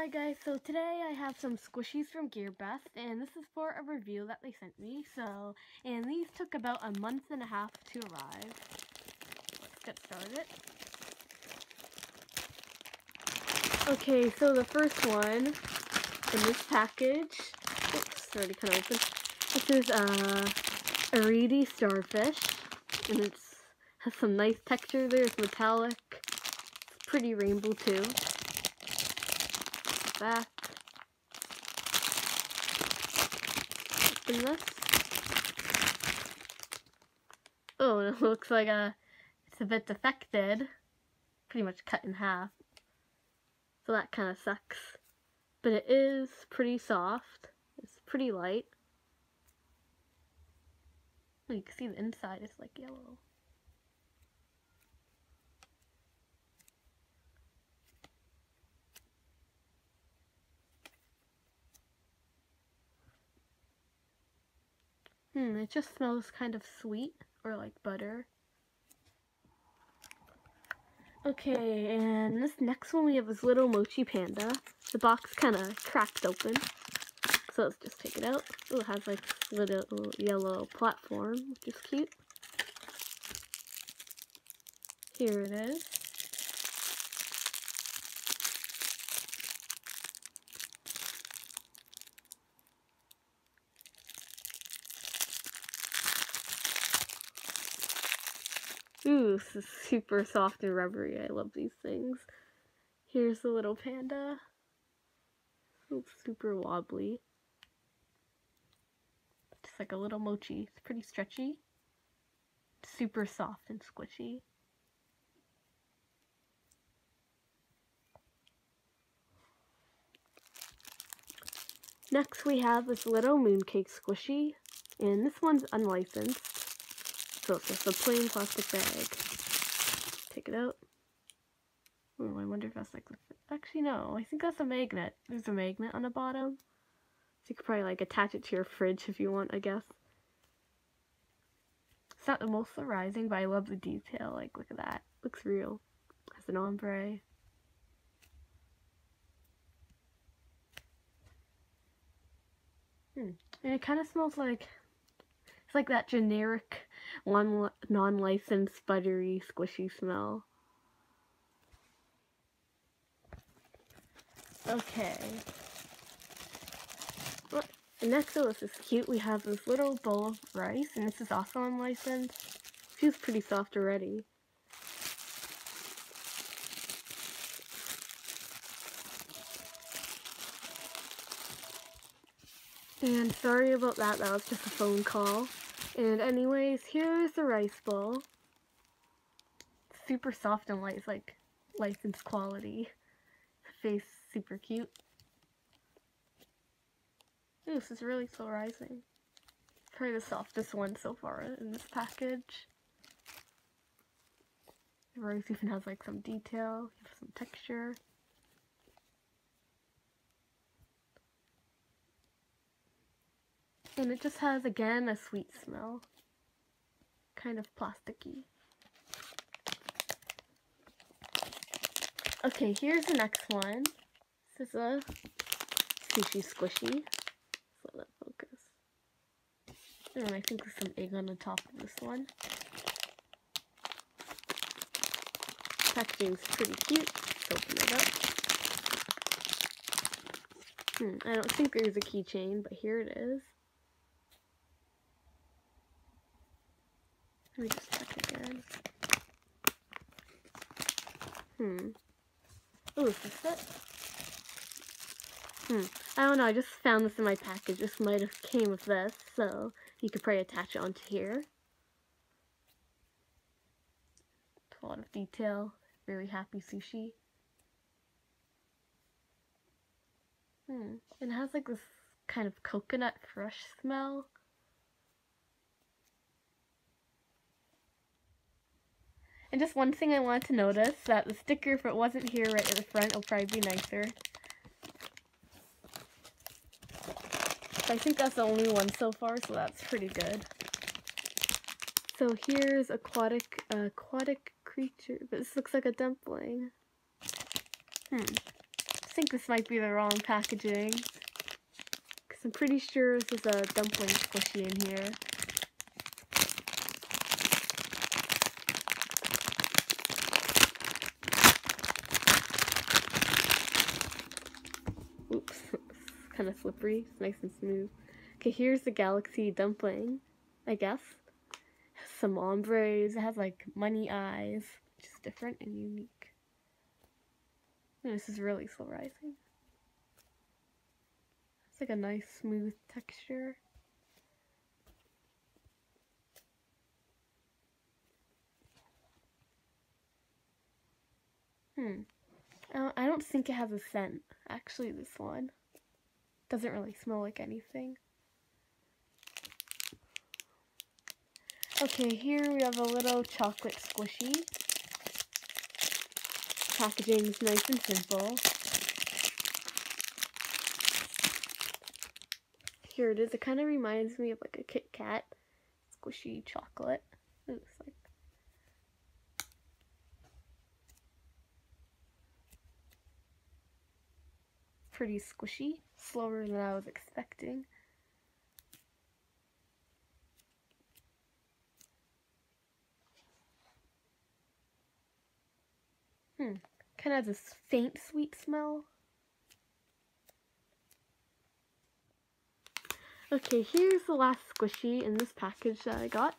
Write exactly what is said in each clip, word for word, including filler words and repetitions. Hi guys, so today I have some squishies from Gearbest, and this is for a review that they sent me. So, and these took about a month and a half to arrive. Let's get started. Okay, so the first one in this package, oops, already kind of open. This is uh, Areedy starfish, and it has some nice texture there. It's metallic. It's pretty rainbow too. Back. Open this. Oh, it looks like a, it's a bit defected. Pretty much cut in half. So that kind of sucks. But it is pretty soft. It's pretty light. Oh, you can see the inside is like yellow. Hmm, it just smells kind of sweet, or like butter. Okay, and this next one we have is Little Mochi Panda. The box kind of cracked open, so let's just take it out. Ooh, it has like little yellow platform, which is cute. Here it is. Ooh, this is super soft and rubbery. I love these things. Here's the little panda. Ooh, super wobbly. Just like a little mochi. It's pretty stretchy. Super soft and squishy. Next we have this little mooncake squishy. And this one's unlicensed. So it's just a plain plastic bag. Take it out. Ooh, I wonder if that's like, actually no, I think that's a magnet. There's a magnet on the bottom. So you could probably like attach it to your fridge if you want, I guess. It's not the most surprising, but I love the detail. Like, look at that. Looks real. Has an ombre. Hmm. And it kind of smells like, it's like that generic non-licensed buttery squishy smell. Okay. Well, next to this is cute. We have this little bowl of rice, and this is also unlicensed. She's pretty soft already. And sorry about that, that was just a phone call. And anyways, here's the rice bowl. Super soft and light, it's like licensed quality. The face super cute. Ooh, this is really surprising. Probably the softest one so far in this package. The rice even has like some detail, some texture. And it just has, again, a sweet smell. Kind of plasticky. Okay, here's the next one. This is a sushi squishy. Let's let that focus. And I think there's some egg on the top of this one. Packaging's pretty cute. Let's open it up. Hmm, I don't think there's a keychain, but here it is. Let me just check again. Hmm. Oh, is this it? Hmm. I don't know, I just found this in my package. This might have came with this, so you could probably attach it onto here. It's a lot of detail. Very happy sushi. Hmm. And it has like this kind of coconut fresh smell. And just one thing I wanted to notice, that the sticker, if it wasn't here right at the front, it'll probably be nicer. So I think that's the only one so far, so that's pretty good. So here's aquatic uh, aquatic creature, but this looks like a dumpling. Hmm. think this might be the wrong packaging, because I'm pretty sure this is a dumpling squishy in here. Oops, it's kind of slippery, it's nice and smooth. Okay, here's the galaxy dumpling, I guess. Some ombres, it has like money eyes, which is different and unique. And this is really slow rising. It's like a nice smooth texture. Hmm. Uh, I don't think it has a scent. Actually, this one doesn't really smell like anything. Okay, here we have a little chocolate squishy. Packaging is nice and simple. Here it is. It kind of reminds me of like a Kit Kat squishy chocolate. It looks like. Pretty squishy. Slower than I was expecting. Hmm, kind of has a faint sweet smell. Okay, here's the last squishy in this package that I got.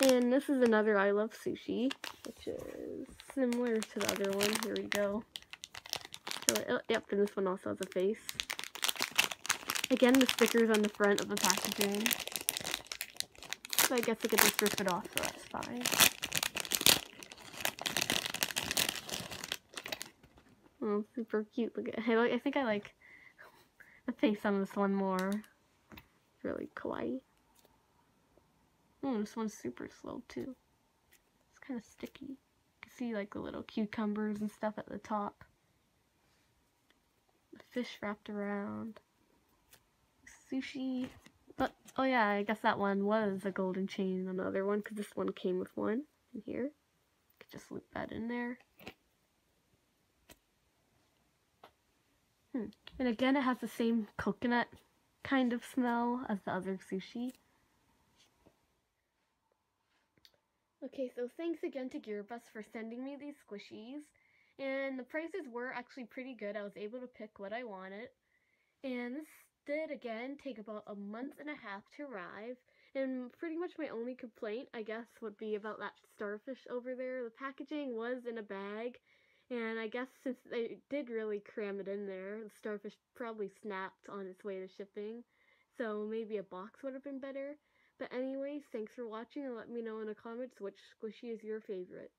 And this is another I Love Sushi, which is similar to the other one. Here we go. So, oh, yep, and this one also has a face. Again, the stickers on the front of the packaging. So I guess I could just rip it off, so that's fine. Oh, super cute. Look at, I, I think I like the face on this one more. It's really kawaii. Oh, this one's super slow too. It's kind of sticky. You can see like the little cucumbers and stuff at the top. The fish wrapped around. Sushi. But, oh yeah, I guess that one was a golden chain on the other one, because this one came with one in here. You could just loop that in there. And again, it has the same coconut kind of smell as the other sushi. Okay, so thanks again to Gearbest for sending me these squishies. And the prices were actually pretty good. I was able to pick what I wanted. And this did, again, take about a month and a half to arrive. And pretty much my only complaint, I guess, would be about that starfish over there. The packaging was in a bag. And I guess since they did really cram it in there, the starfish probably snapped on its way to shipping, so maybe a box would have been better. But anyways, thanks for watching, and let me know in the comments which squishy is your favorite.